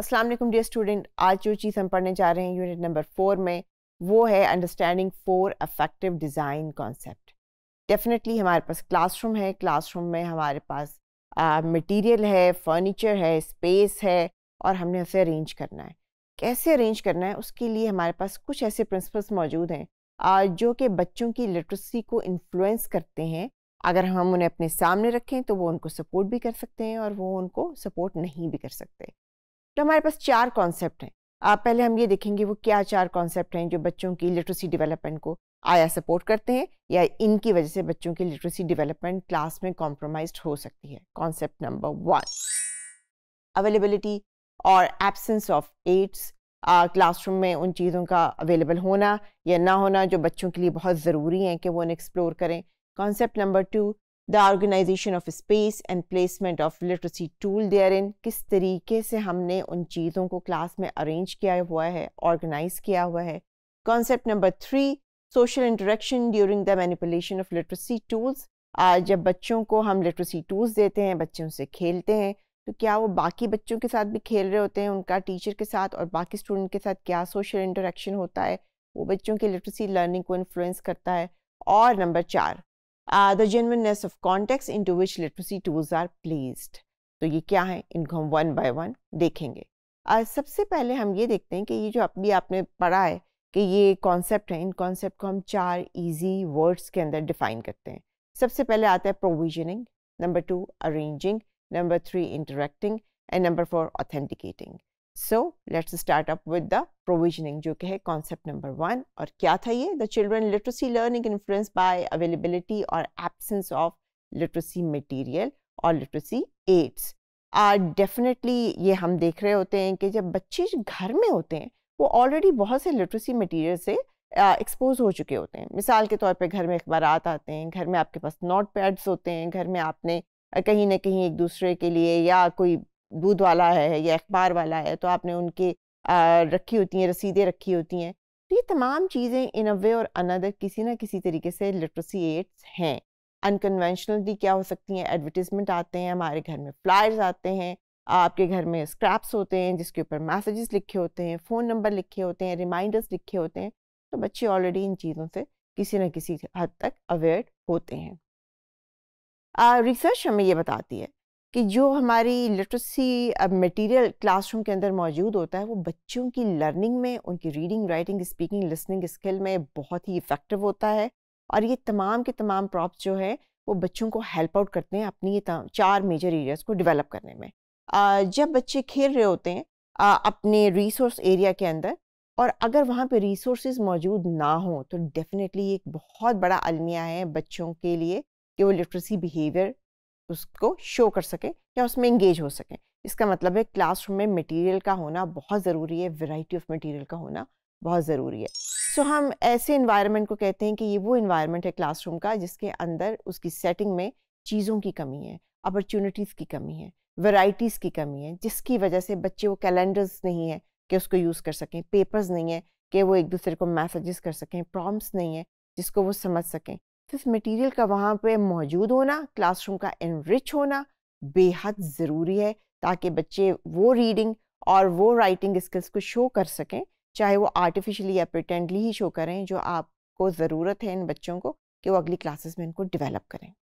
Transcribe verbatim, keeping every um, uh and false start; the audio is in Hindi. अस्सलाम वालेकुम डियर स्टूडेंट, आज जो चीज़ हम पढ़ने जा रहे हैं यूनिट नंबर फोर में वो है understanding four affective design concept. Definitely हमारे पास क्लासरूम है, क्लासरूम में हमारे पास मटेरियल है, फर्नीचर है, स्पेस है और हमने उसे अरेंज करना है। कैसे अरेंज करना है उसके लिए हमारे पास कुछ ऐसे प्रिंसिपल्स मौजूद हैं uh, जो कि बच्चों की लिटरेसी को इन्फ्लुएंस करते हैं। अगर हम उन्हें अपने सामने रखें तो वो उनको सपोर्ट भी कर सकते हैं और वो उनको सपोर्ट नहीं भी कर सकते। तो हमारे पास चार कॉन्सेप्ट हैं। आप पहले हम ये देखेंगे वो क्या चार कॉन्सेप्ट हैं जो बच्चों की लिटरेसी डेवलपमेंट को आया सपोर्ट करते हैं या इनकी वजह से बच्चों की लिटरेसी डेवलपमेंट क्लास में कॉम्प्रोमाइज हो सकती है। कॉन्सेप्ट नंबर वन, अवेलेबिलिटी और एब्सेंस ऑफ एड्स। क्लासरूम में उन चीज़ों का अवेलेबल होना या ना होना जो बच्चों के लिए बहुत ज़रूरी हैं कि वो उन्हें एक्सप्लोर करें। Concept number two, the organisation of space and placement of literacy tool there in. किस तरीके से हमने उन चीज़ों को क्लास में अरेंज किया हुआ है, ऑर्गेनाइज किया हुआ है। Concept number three, social interaction during the manipulation of literacy tools. जब बच्चों को हम लिटरेसी टूल्स देते हैं, बच्चों से खेलते हैं तो क्या वो बाकी बच्चों के साथ भी खेल रहे होते हैं, उनका टीचर के साथ और बाकी स्टूडेंट के साथ क्या सोशल इंटरेक्शन होता है, वो बच्चों की लिटरेसी लर्निंग को इन्फ्लुएंस करता है। और नंबर चार, the genuineness of context into which literacy tools are placed. तो ये क्या है, इनको हम वन बाय वन देखेंगे। uh, सबसे पहले हम ये देखते हैं कि ये जो अभी आपने पढ़ा है कि ये कॉन्सेप्ट है, इन कॉन्सेप्ट को हम चार ईजी वर्ड्स के अंदर डिफाइन करते हैं। सबसे पहले आता है provisioning, number two arranging, number three interacting and number four authenticating. So let's start up with the provisioning जो कि है कॉन्सेप्ट नंबर वन। और क्या था ये, the children literacy learning influence by availability और एब्सेंस ऑफ लिटरेसी मटेरियल और लिटरेसी एड्स। डेफिनेटली ये हम देख रहे होते हैं कि जब बच्चे घर में होते हैं वो ऑलरेडी बहुत से लिटरेसी मटेरियल से एक्सपोज uh, हो चुके होते हैं। मिसाल के तौर पे घर में अखबारात आते हैं, घर में आपके पास नोट पैड्स होते हैं, घर में आपने कहीं ना कहीं एक दूसरे के लिए या कोई दूध वाला है या अखबार वाला है तो आपने उनके uh, रखी होती हैं, रसीदें रखी होती हैं। तो ये तमाम चीज़ें इन अ वे और अनदर किसी ना किसी तरीके से लिटरेसी एड्स हैं। अनकन्वेंशनल भी क्या हो सकती हैं, एडवर्टिजमेंट आते हैं हमारे घर में, फ्लायर्स आते हैं, आपके घर में स्क्रैप्स होते हैं जिसके ऊपर मैसेजेस लिखे होते हैं, फ़ोन नंबर लिखे होते हैं, रिमाइंडर्स लिखे होते हैं। तो बच्चे ऑलरेडी इन चीज़ों से किसी न किसी हद तक अवेयर होते हैं। रिसर्च हमें ये बताती है कि जो हमारी लिटरेसी मटेरियल क्लासरूम के अंदर मौजूद होता है वो बच्चों की लर्निंग में, उनकी reading, writing, speaking, listening skill में बहुत ही इफ़ेक्टिव होता है। और ये तमाम के तमाम प्रॉप्स जो है वो बच्चों को हेल्प आउट करते हैं अपनी ये चार मेजर एरियाज़ को डेवलप करने में। आ, जब बच्चे खेल रहे होते हैं आ, अपने रिसोर्स एरिया के अंदर और अगर वहाँ पे रिसोर्सेज मौजूद ना हो तो डेफिनेटली एक बहुत बड़ा अलमिया है बच्चों के लिए कि वो लिटरेसी बिहेवियर उसको शो कर सकें या उसमें इंगेज हो सकें। इसका मतलब है क्लासरूम में मटेरियल का होना बहुत ज़रूरी है, वैरायटी ऑफ मटेरियल का होना बहुत ज़रूरी है। सो so, हम ऐसे इन्वायरमेंट को कहते हैं कि ये वो इन्वायरमेंट है क्लासरूम का जिसके अंदर उसकी सेटिंग में चीज़ों की कमी है, अपॉर्चुनिटीज़ की कमी है, वैरायटीज़ की कमी है, जिसकी वजह से बच्चे वो कैलेंडर्स नहीं है कि उसको यूज़ कर सकें, पेपर्स नहीं है कि वो एक दूसरे को मैसेजेस कर सकें, प्रॉम्प्ट्स नहीं है जिसको वो समझ सकें। तो इस मटेरियल का वहाँ पे मौजूद होना, क्लासरूम का एनरिच होना बेहद ज़रूरी है ताकि बच्चे वो रीडिंग और वो राइटिंग स्किल्स को शो कर सकें, चाहे वो आर्टिफिशली या प्रिटेंडली ही शो करें, जो आपको ज़रूरत है इन बच्चों को कि वो अगली क्लासेस में इनको डेवलप करें।